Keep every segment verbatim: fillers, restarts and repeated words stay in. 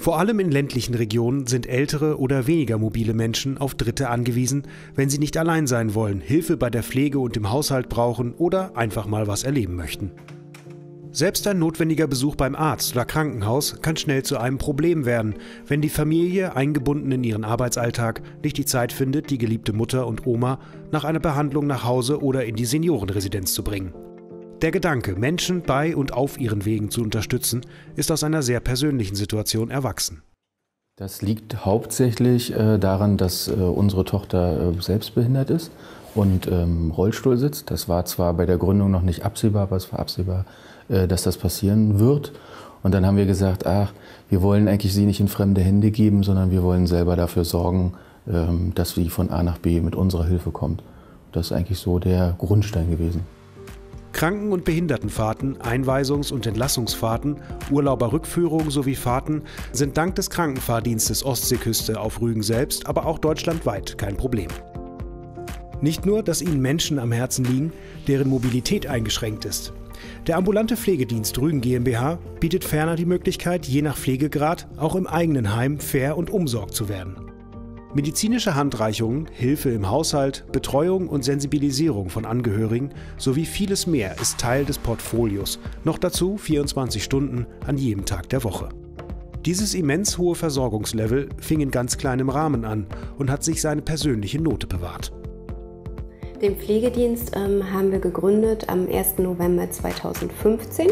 Vor allem in ländlichen Regionen sind ältere oder weniger mobile Menschen auf Dritte angewiesen, wenn sie nicht allein sein wollen, Hilfe bei der Pflege und im Haushalt brauchen oder einfach mal was erleben möchten. Selbst ein notwendiger Besuch beim Arzt oder Krankenhaus kann schnell zu einem Problem werden, wenn die Familie, eingebunden in ihren Arbeitsalltag, nicht die Zeit findet, die geliebte Mutter und Oma nach einer Behandlung nach Hause oder in die Seniorenresidenz zu bringen. Der Gedanke, Menschen bei und auf ihren Wegen zu unterstützen, ist aus einer sehr persönlichen Situation erwachsen. Das liegt hauptsächlich äh, daran, dass äh, unsere Tochter äh, selbstbehindert ist und ähm, Rollstuhl sitzt. Das war zwar bei der Gründung noch nicht absehbar, aber es war absehbar, äh, dass das passieren wird. Und dann haben wir gesagt, ach, wir wollen eigentlich sie nicht in fremde Hände geben, sondern wir wollen selber dafür sorgen, äh, dass sie von A nach B mit unserer Hilfe kommt. Das ist eigentlich so der Grundstein gewesen. Kranken- und Behindertenfahrten, Einweisungs- und Entlassungsfahrten, Urlauberrückführungen sowie Fahrten sind dank des Krankenfahrdienstes Ostseeküste auf Rügen selbst, aber auch deutschlandweit kein Problem. Nicht nur, dass ihnen Menschen am Herzen liegen, deren Mobilität eingeschränkt ist. Der ambulante Pflegedienst Rügen GmbH bietet ferner die Möglichkeit, je nach Pflegegrad auch im eigenen Heim fair und umsorgt zu werden. Medizinische Handreichungen, Hilfe im Haushalt, Betreuung und Sensibilisierung von Angehörigen sowie vieles mehr ist Teil des Portfolios, noch dazu vierundzwanzig Stunden an jedem Tag der Woche. Dieses immens hohe Versorgungslevel fing in ganz kleinem Rahmen an und hat sich seine persönliche Note bewahrt. Den Pflegedienst ähm, haben wir gegründet am ersten November zweitausendfünfzehn.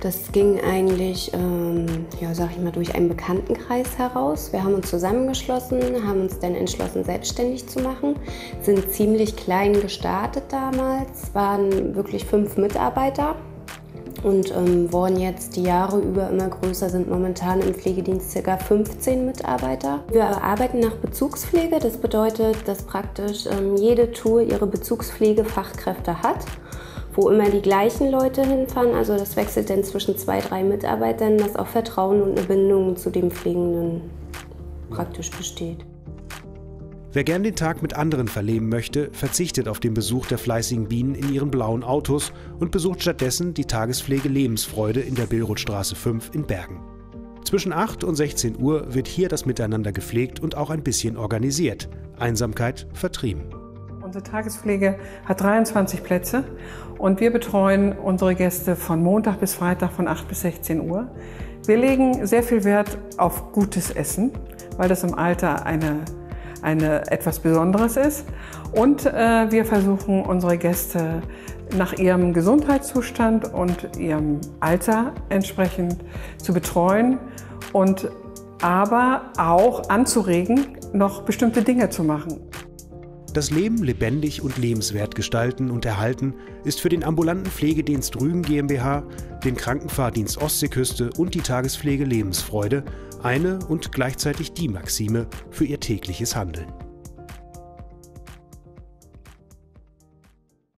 Das ging eigentlich, ähm, ja, sag ich mal, durch einen Bekanntenkreis heraus. Wir haben uns zusammengeschlossen, haben uns dann entschlossen, selbstständig zu machen, sind ziemlich klein gestartet damals, waren wirklich fünf Mitarbeiter und ähm, wurden jetzt die Jahre über immer größer, sind momentan im Pflegedienst ca. fünfzehn Mitarbeiter. Wir arbeiten nach Bezugspflege, das bedeutet, dass praktisch ähm, jede Tour ihre Bezugspflegefachkräfte hat, wo immer die gleichen Leute hinfahren, also das wechselt dann zwischen zwei, drei Mitarbeitern, dass auch Vertrauen und eine Bindung zu dem Pflegenden praktisch besteht. Wer gern den Tag mit anderen verleben möchte, verzichtet auf den Besuch der fleißigen Bienen in ihren blauen Autos und besucht stattdessen die Tagespflege Lebensfreude in der Billrothstraße fünf in Bergen. Zwischen acht und sechzehn Uhr wird hier das Miteinander gepflegt und auch ein bisschen organisiert. Einsamkeit vertrieben. Unsere Tagespflege hat dreiundzwanzig Plätze und wir betreuen unsere Gäste von Montag bis Freitag von acht bis sechzehn Uhr. Wir legen sehr viel Wert auf gutes Essen, weil das im Alter eine, eine etwas Besonderes ist. Und äh, wir versuchen unsere Gäste nach ihrem Gesundheitszustand und ihrem Alter entsprechend zu betreuen und aber auch anzuregen, noch bestimmte Dinge zu machen. Das Leben lebendig und lebenswert gestalten und erhalten ist für den ambulanten Pflegedienst Rügen GmbH, den Krankenfahrdienst Ostseeküste und die Tagespflege Lebensfreude eine und gleichzeitig die Maxime für ihr tägliches Handeln.